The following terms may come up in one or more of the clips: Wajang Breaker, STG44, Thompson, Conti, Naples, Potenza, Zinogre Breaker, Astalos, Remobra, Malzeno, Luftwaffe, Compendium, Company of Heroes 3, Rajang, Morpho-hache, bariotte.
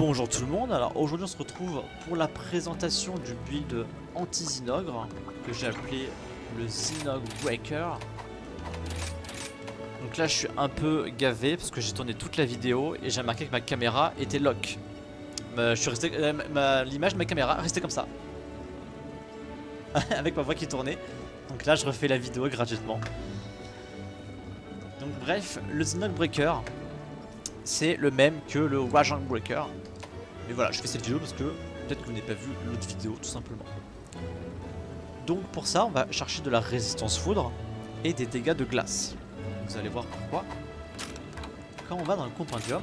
Bonjour tout le monde, alors aujourd'hui on se retrouve pour la présentation du build anti-Zinogre que j'ai appelé le Zinogre Breaker. Donc là je suis un peu gavé parce que j'ai tourné toute la vidéo et j'ai remarqué que ma caméra était lock. L'image de ma caméra restait comme ça avec ma voix qui tournait. Donc là je refais la vidéo gratuitement. Donc bref, le Zinogre Breaker c'est le même que le Wajang Breaker. Mais voilà, je fais cette vidéo parce que peut-être que vous n'avez pas vu l'autre vidéo tout simplement. Donc pour ça on va chercher de la résistance foudre et des dégâts de glace. Vous allez voir pourquoi. Quand on va dans le compendium,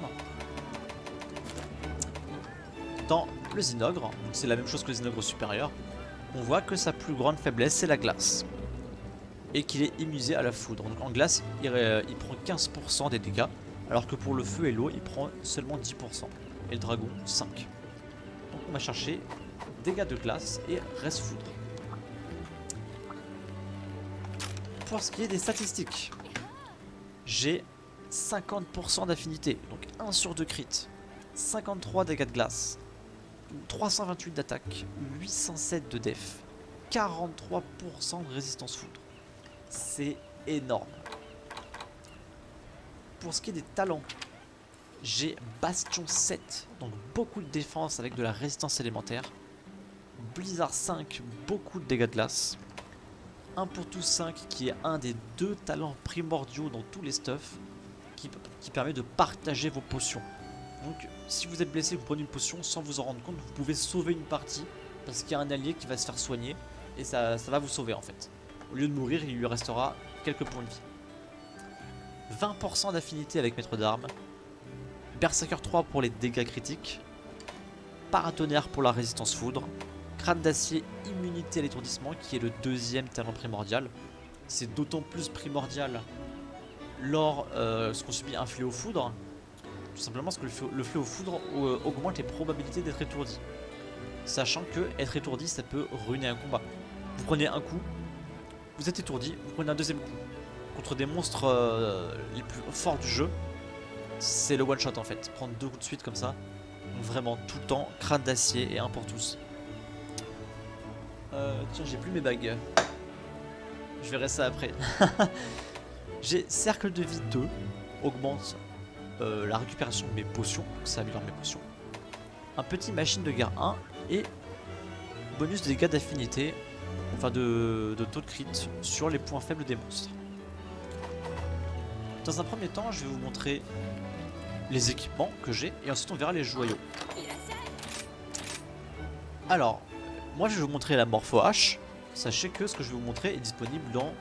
dans le Zinogre, c'est la même chose que le Zinogre supérieur, on voit que sa plus grande faiblesse c'est la glace et qu'il est immunisé à la foudre. Donc en glace il prend 15% des dégâts, alors que pour le feu et l'eau il prend seulement 10% et le dragon 5%. Donc on va chercher dégâts de glace et reste foudre. Pour ce qui est des statistiques, j'ai 50% d'affinité, donc 1 sur 2 crit, 53 dégâts de glace, 328 d'attaque, 807 de def, 43% de résistance foudre. C'est énorme. Pour ce qui est des talents, j'ai Bastion 7, donc beaucoup de défense avec de la résistance élémentaire. Blizzard 5, beaucoup de dégâts de glace. 1 pour tous 5 qui est un des deux talents primordiaux dans tous les stuffs qui permet de partager vos potions. Donc si vous êtes blessé, vous prenez une potion sans vous en rendre compte, vous pouvez sauver une partie parce qu'il y a un allié qui va se faire soigner et ça va vous sauver en fait. Au lieu de mourir, il lui restera quelques points de vie. 20% d'affinité avec maître d'armes, Berserker 3 pour les dégâts critiques, Paratonnerre pour la résistance foudre, Crâne d'acier immunité à l'étourdissement qui est le deuxième talent primordial. C'est d'autant plus primordial lors ce qu'on subit un fléau foudre, tout simplement parce que le fléau foudre augmente les probabilités d'être étourdi, sachant que être étourdi ça peut ruiner un combat. Vous prenez un coup, vous êtes étourdi, vous prenez un deuxième coup. Contre des monstres les plus forts du jeu, c'est le one shot en fait, prendre deux coups de suite comme ça. Donc vraiment tout le temps, Crâne d'acier et un pour tous. Tiens, j'ai plus mes bagues, je verrai ça après. J'ai Cercle de vie 2, augmente la récupération de mes potions, donc ça améliore mes potions. Un petit machine de guerre 1 et bonus de dégâts d'affinité, enfin de taux de crit sur les points faibles des monstres. Dans un premier temps, je vais vous montrer les équipements que j'ai et ensuite on verra les joyaux. Alors, moi je vais vous montrer la Morpho-hache. Sachez que ce que je vais vous montrer est disponible dans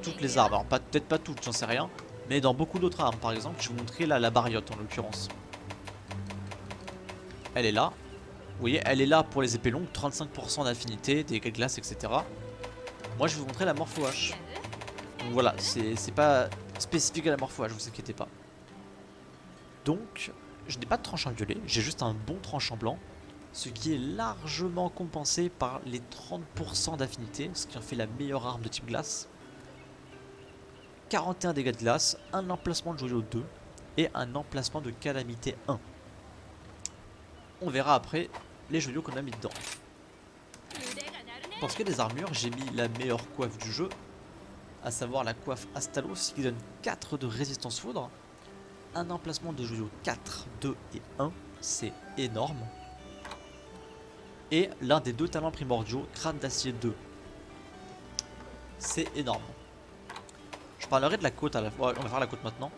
toutes les armes. Alors, peut-être pas toutes, j'en sais rien, mais dans beaucoup d'autres armes. Par exemple, je vais vous montrer la bariotte en l'occurrence. Elle est là. Vous voyez, elle est là pour les épées longues, 35% d'affinité, dégâts de glace, etc. Moi je vais vous montrer la Morpho-hache. Donc voilà, c'est pas spécifique à la Morpho-hache, vous inquiétez pas. Donc, je n'ai pas de tranchant violet, j'ai juste un bon tranchant blanc, ce qui est largement compensé par les 30% d'affinité, ce qui en fait la meilleure arme de type glace. 41 dégâts de glace, un emplacement de joyau 2 et un emplacement de calamité 1. On verra après les joyaux qu'on a mis dedans. Pour ce qui est des armures, j'ai mis la meilleure coiffe du jeu, à savoir la coiffe Astalos qui donne 4 de résistance foudre, un emplacement de joyau 4, 2 et 1, c'est énorme. Et l'un des deux talents primordiaux, Crâne d'acier 2, c'est énorme. Je parlerai de la côte à la fois, on va faire la côte maintenant.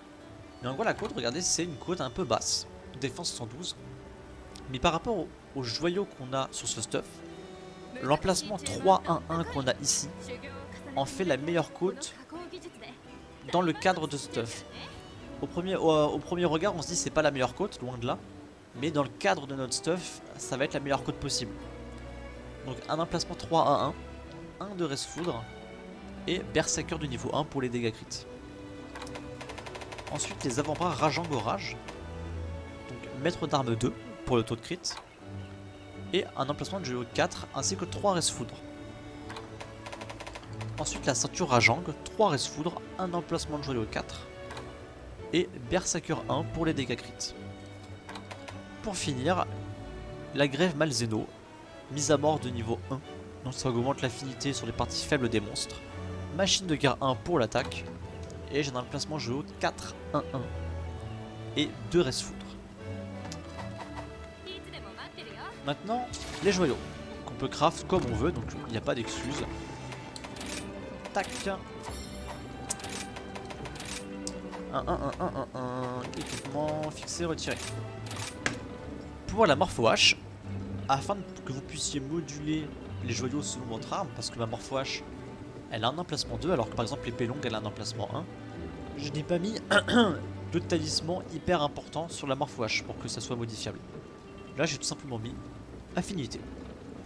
Mais en gros la côte, regardez, c'est une côte un peu basse, défense 112. Mais par rapport aux joyaux qu'on a sur ce stuff, l'emplacement 3-1-1 qu'on a ici en fait la meilleure côte dans le cadre de stuff. Au premier regard on se dit c'est pas la meilleure côte, loin de là, mais dans le cadre de notre stuff ça va être la meilleure côte possible. Donc un emplacement 3-1-1, 1 de reste foudre et berserker de niveau 1 pour les dégâts crits. Ensuite les avant-bras Rajang orage, donc maître d'armes 2 pour le taux de crit et un emplacement de joyau 4 ainsi que 3 reste foudre. Ensuite la ceinture Rajang, 3 reste foudre, un emplacement de joyau 4 et Berserker 1 pour les dégâts crits. pour finir, la grève Malzeno, mise à mort de niveau 1, donc ça augmente l'affinité sur les parties faibles des monstres. Machine de guerre 1 pour l'attaque. Et j'ai un placement jeu haut 4-1-1. Et 2 reste-foudre. Maintenant, les joyaux. Qu'on peut craft comme on veut, donc il n'y a pas d'excuse. Tac. 1-1-1-1-1-1. Équipement fixé, retiré. Pour la Morpho-hache, afin que vous puissiez moduler les joyaux selon votre arme, parce que ma Morpho-hache, elle a un emplacement 2, alors que par exemple l'épée longue, elle a un emplacement 1. Je n'ai pas mis de talisman hyper important sur la Morpho-hache pour que ça soit modifiable. Là, j'ai tout simplement mis affinité.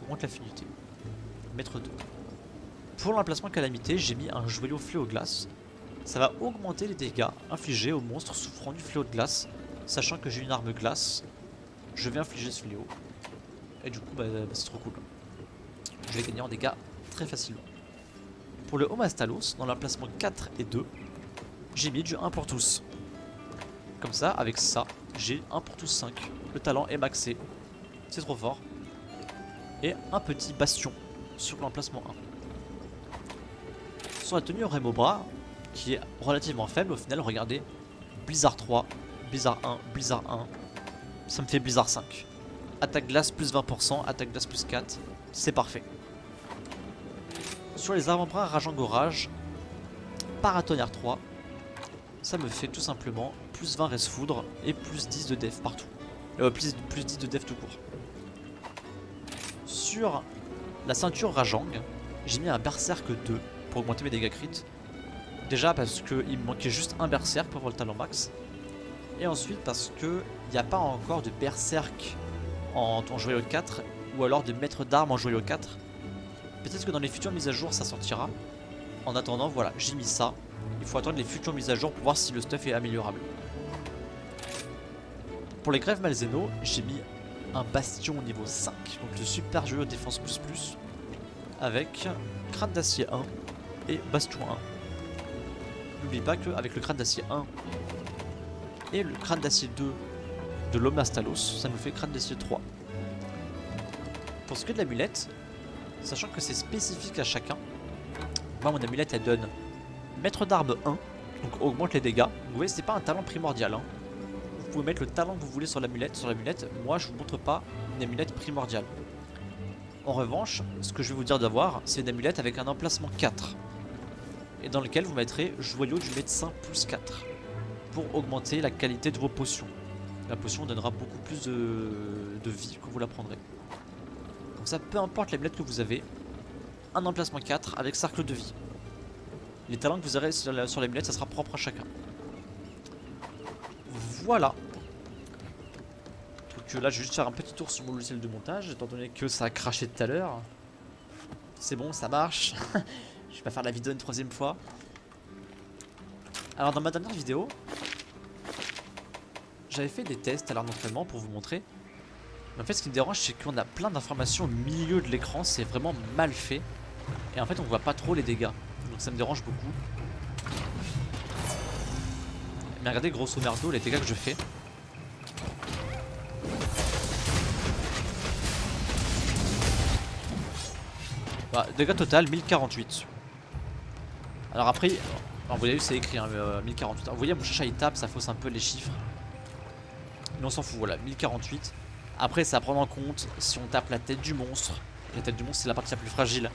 Augmente l'affinité. Mettre 2. Pour l'emplacement calamité, j'ai mis un joyau fléau de glace. Ça va augmenter les dégâts infligés aux monstres souffrant du fléau de glace. Sachant que j'ai une arme glace, je vais infliger ce fléau. Et du coup, c'est trop cool. Je vais gagner en dégâts très facilement. Pour le Home Astalos, dans l'emplacement 4 et 2, j'ai mis du 1 pour tous. Comme ça, avec ça, j'ai 1 pour tous 5. Le talent est maxé. C'est trop fort. Et un petit bastion sur l'emplacement 1. Sur la tenue Remobra, qui est relativement faible, au final, regardez. Blizzard 3, Blizzard 1, Blizzard 1. Ça me fait Blizzard 5. Attaque glace plus 20%, attaque glace plus 4. C'est parfait. Sur les avant-bras Rajang Orage, Paratonnerre 3, ça me fait tout simplement plus 20 res foudre et plus 10 de def partout. Plus 10 de def tout court. Sur la ceinture Rajang, j'ai mis un berserk 2 pour augmenter mes dégâts crit. Déjà parce qu'il me manquait juste un berserk pour avoir le talent max. Et ensuite parce qu'il n'y a pas encore de berserk en joyau 4 ou alors de maître d'armes en joyau 4. Peut-être que dans les futures mises à jour ça sortira. En attendant, voilà, j'ai mis ça. Il faut attendre les futures mises à jour pour voir si le stuff est améliorable. Pour les grèves Malzeno, j'ai mis un bastion au niveau 5, donc le super jeu défense ++, avec crâne d'acier 1 et bastion 1. N'oublie pas qu'avec le crâne d'acier 1 et le crâne d'acier 2 de l'homme Astalos, ça nous fait crâne d'acier 3. Pour ce qui est de l'amulette, sachant que c'est spécifique à chacun, moi mon amulette elle donne maître d'armes 1, donc augmente les dégâts. Vous voyez, c'est pas un talent primordial, hein. Vous pouvez mettre le talent que vous voulez sur l'amulette. Moi je vous montre pas une amulette primordiale. En revanche, ce que je vais vous dire d'avoir, c'est une amulette avec un emplacement 4 et dans lequel vous mettrez joyau du médecin plus 4 pour augmenter la qualité de vos potions. La potion donnera beaucoup plus de vie quand vous la prendrez. Comme ça, peu importe l'amulette que vous avez, un emplacement 4 avec cercle de vie. Les talents que vous aurez sur l'amulette, ça sera propre à chacun. Voilà. Donc là, je vais juste faire un petit tour sur mon logiciel de montage, étant donné que ça a craché tout à l'heure. C'est bon, ça marche. Je vais pas faire la vidéo une troisième fois. Alors, dans ma dernière vidéo, j'avais fait des tests à l'heure d'entraînement pour vous montrer. En fait, ce qui me dérange, c'est qu'on a plein d'informations au milieu de l'écran, c'est vraiment mal fait. Et en fait, on voit pas trop les dégâts. Donc ça me dérange beaucoup. Mais regardez, grosso merdo, les dégâts que je fais. Bah, dégâts total, 1048. Alors après, vous avez vu, c'est écrit, hein, 1048. Alors, vous voyez, mon chat il tape, ça fausse un peu les chiffres. Mais on s'en fout, voilà, 1048. Après, c'est à prendre en compte si on tape la tête du monstre. La tête du monstre, c'est la partie la plus fragile.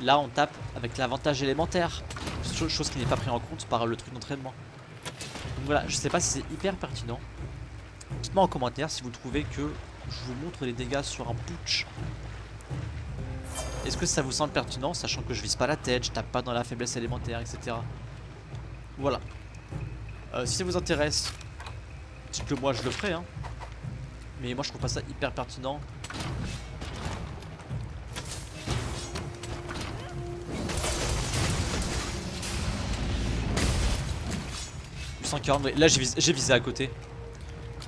Là, on tape avec l'avantage élémentaire. Chose qui n'est pas prise en compte par le truc d'entraînement. Donc voilà, je sais pas si c'est hyper pertinent. Dites-moi en commentaire si vous trouvez que je vous montre les dégâts sur un putsch. Est-ce que ça vous semble pertinent, sachant que je vise pas la tête, je tape pas dans la faiblesse élémentaire, etc. Voilà. Si ça vous intéresse, dites que moi je le ferai, hein. Mais moi je trouve pas ça hyper pertinent. Du 140, là j'ai visé à côté.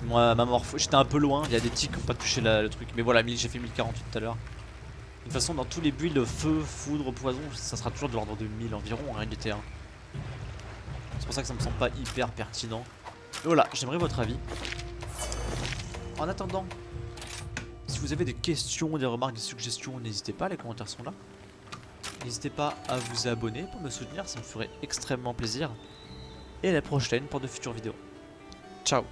Moi ma morpho, j'étais un peu loin, il y a des tics qui n'ont pas touché le truc. Mais voilà, j'ai fait 1048 tout à l'heure. De toute façon, dans tous les builds, feu, foudre, poison, ça sera toujours de l'ordre de 1000 environ, hein, il était, hein. C'est pour ça que ça me semble pas hyper pertinent. Et voilà, j'aimerais votre avis. En attendant, si vous avez des questions, des remarques, des suggestions, n'hésitez pas, les commentaires sont là. N'hésitez pas à vous abonner pour me soutenir, ça me ferait extrêmement plaisir. Et à la prochaine pour de futures vidéos. Ciao!